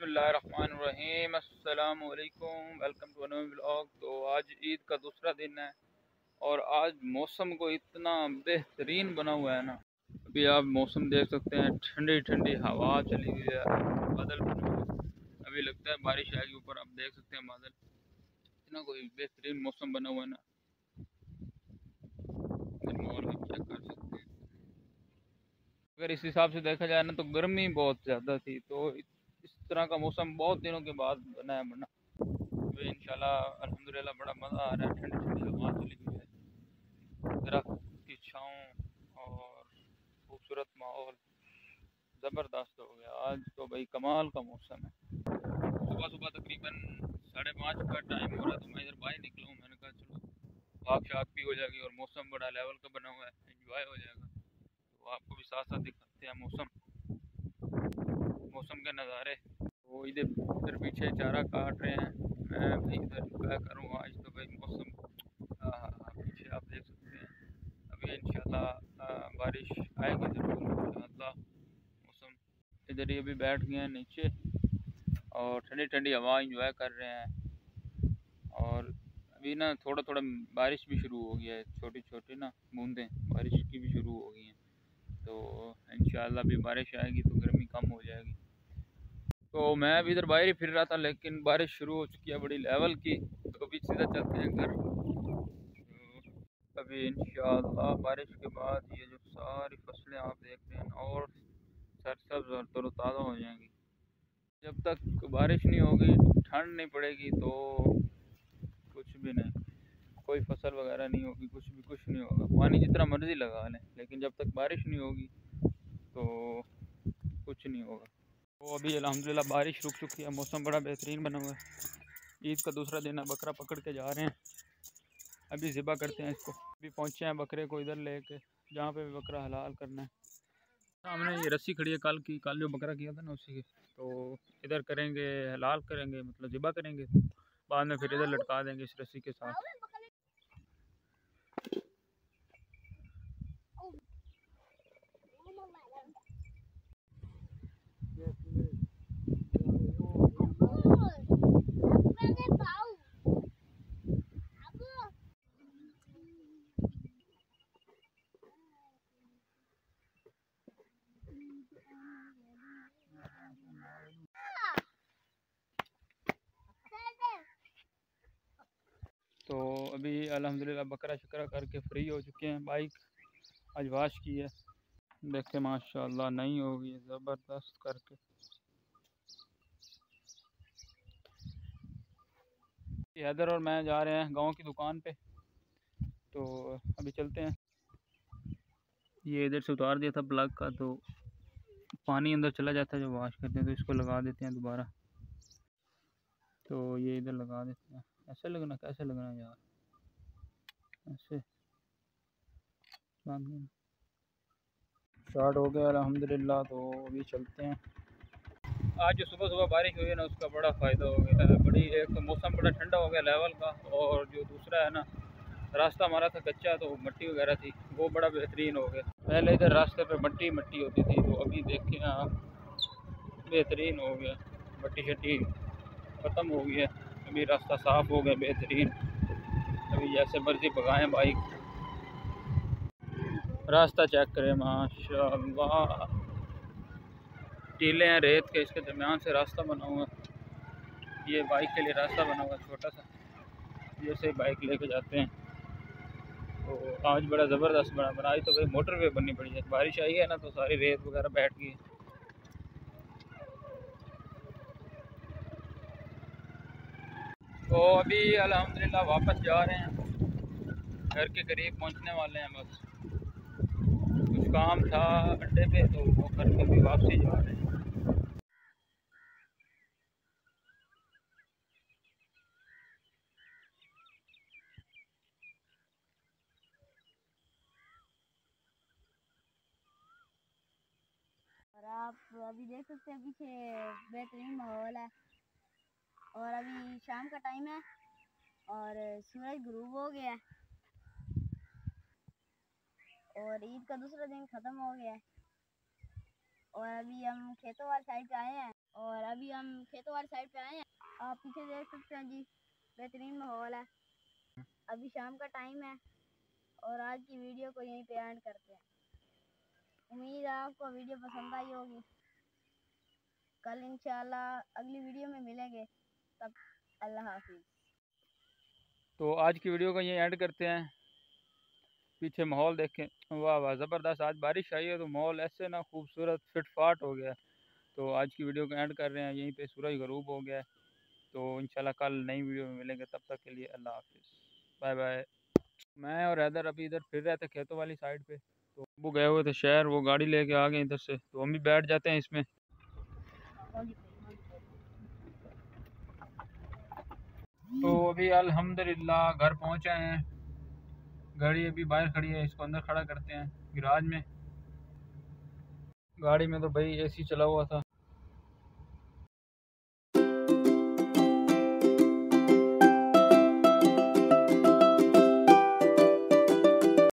बिस्मिल्लाहिर्रहमानिर्रहीम, अस्सलाम वालेकुम, वेलकम टू अनदर व्लॉग। तो आज ईद का दूसरा दिन है और आज मौसम को इतना बेहतरीन बना हुआ है ना, अभी आप मौसम देख सकते हैं, ठंडी ठंडी हवा चली गई है, बादल बने हुए, अभी लगता है बारिश आएगी ऊपर, आप देख सकते हैं बादल, इतना कोई बेहतरीन मौसम बना हुआ है ना। अगर इस हिसाब से देखा जाए ना तो गर्मी बहुत ज़्यादा थी, तो इस तरह का मौसम बहुत दिनों के बाद बना है, बना तो इंशाल्लाह अल्हम्दुलिल्लाह बड़ा मज़ा आ रहा है। ठंडी ठंडी हवा चली गई है, दरख्त की छाँव और खूबसूरत माहौल ज़बरदस्त हो गया। आज तो भाई कमाल का मौसम है। सुबह सुबह तकरीबन 5:30 का टाइम हो रहा था, मैं इधर बाहर निकला हूँ, मैंने कहा चलो भाग शाग भी हो जाएगी और मौसम बड़ा लेवल का बना हुआ है, इन्जॉय हो जाएगा। आपको भी साथ साथ दिखाते हैं मौसम के नज़ारे। वो इधर पीछे चारा काट रहे हैं, मैं भी इधर इंजॉय करूँ आज। तो भाई मौसम पीछे आप देख सकते हैं, अभी इंशाल्लाह बारिश आएगी ज़रूर इंशाल्लाह। मौसम इधर ही अभी बैठ गए हैं नीचे और ठंडी ठंडी हवा इंजॉय कर रहे हैं। और अभी ना थोड़ा थोड़ा बारिश भी शुरू हो गया है, छोटी छोटी ना बूंदें बारिश की भी शुरू हो गई हैं, तो इंशाल्लाह भी बारिश आएगी तो गर्मी कम हो जाएगी। तो मैं अभी इधर बाहर ही फिर रहा था, लेकिन बारिश शुरू हो चुकी है बड़ी लेवल की, तो अभी सीधा चलते हैं घर। तो अभी इंशाल्लाह बारिश के बाद ये जो सारी फसलें आप देख रहे हैं और सरसब्ज और तरोताज़ा हो जाएंगी। जब तक बारिश नहीं होगी, ठंड नहीं पड़ेगी, तो कुछ भी नहीं, कोई फसल वगैरह नहीं होगी, कुछ नहीं होगा। पानी जितना मर्जी लगा लें, लेकिन जब तक बारिश नहीं होगी तो कुछ नहीं होगा। तो अभी अल्हम्दुलिल्लाह बारिश रुक चुकी है, मौसम बड़ा बेहतरीन बना हुआ है। ईद का दूसरा दिन है, बकरा पकड़ के जा रहे हैं, अभी ज़िबा करते हैं इसको। अभी पहुँचे हैं बकरे को इधर ले कर, जहाँ पर भी बकरा हलाल करना है। हमने ये रस्सी खड़ी है कल जो बकरा किया था ना उसी के, तो इधर करेंगे हलाल करेंगे, मतलब ज़िबा करेंगे, बाद में फिर इधर लटका देंगे इस रस्सी के साथ। तो अभी अल्हम्दुलिल्लाह बकरा शकरा करके फ्री हो चुके हैं, बाइक आज वाश की है, देखते माशाल्लाह नहीं होगी ज़बरदस्त करके। हैदर और मैं जा रहे हैं गांव की दुकान पे, तो अभी चलते हैं। ये इधर से उतार दिया था प्लग का, तो पानी अंदर चला जाता है जब वाश करते हैं, तो इसको लगा देते हैं दोबारा। तो ये इधर लगा देते हैं, ऐसे लगना, कैसे लगना यार, ऐसे स्टार्ट हो गया अल्हम्दुलिल्लाह। तो अभी चलते हैं। आज जो सुबह सुबह बारिश हुई है ना, उसका बड़ा फ़ायदा हो गया है। बड़ी एक तो मौसम बड़ा ठंडा हो गया लेवल का, और जो दूसरा है ना, रास्ता हमारा था कच्चा, तो मिट्टी वगैरह थी, वो बड़ा बेहतरीन हो गया। पहले इधर रास्ते पे मिट्टी होती थी, तो अभी देखिए आप बेहतरीन हो गया, मिट्टी शट्टी ख़त्म हो गया, अभी रास्ता साफ़ हो गया बेहतरीन। अभी जैसे मर्जी भगाएँ बाइक, रास्ता चेक करें माशाल्लाह, टीले हैं रेत के, इसके दरमियान से रास्ता बना हुआ है, ये बाइक के लिए रास्ता बना हुआ छोटा सा, जैसे बाइक लेके जाते हैं। तो आज बड़ा ज़बरदस्त बना बनाई, तो भाई मोटरवे बननी पड़ी है, बारिश आई है ना तो सारी रेत वगैरह बैठ गई। तो अभी अल्हम्दुलिल्लाह वापस जा रहे हैं, घर के करीब पहुंचने वाले हैं, बस कुछ काम था अड्डे पे, तो वो करके भी वापसी जा रहे हैं। और आप अभी देख सकते हैं पीछे बेहतरीन माहौल है, और अभी शाम का टाइम है और सूरज ग्रूब हो गया है, और ईद का दूसरा दिन ख़त्म हो गया है। और अभी हम खेतों वाली साइड आए हैं, और अभी हम खेतों वाली साइड पे आए हैं, आप पीछे देख सकते हैं जी, बेहतरीन माहौल है। अभी शाम का टाइम है और आज की वीडियो को यहीं पे एंड करते हैं। उम्मीद है आपको वीडियो पसंद आई होगी। कल इंशाल्लाह अगली वीडियो में मिलेंगे, तब अल्लाह हाफिज़। तो आज की वीडियो को यहीं एंड करते हैं। पीछे माहौल देखें, वाह वाह ज़बरदस्त। आज बारिश आई है तो माहौल ऐसे ना खूबसूरत फिटफाट हो गया। तो आज की वीडियो को एंड कर रहे हैं यहीं पे, सूरज गरूब हो गया। तो इंशाल्लाह कल नई वीडियो में मिलेंगे, तब तक के लिए अल्लाह हाफिज़, बाय बाय। मैं और हैदर अभी इधर फिर रहे थे खेतों वाली साइड पे, तो वो गए हुए थे शहर, वो गाड़ी लेके आ गए इधर से, तो हम भी बैठ जाते हैं इसमें। तो अभी अल्हम्दुलिल्लाह घर पहुँचे हैं। गाड़ी अभी बाहर खड़ी है, इसको अंदर खड़ा करते हैं गैराज में। गाड़ी में तो भाई एसी चला हुआ था।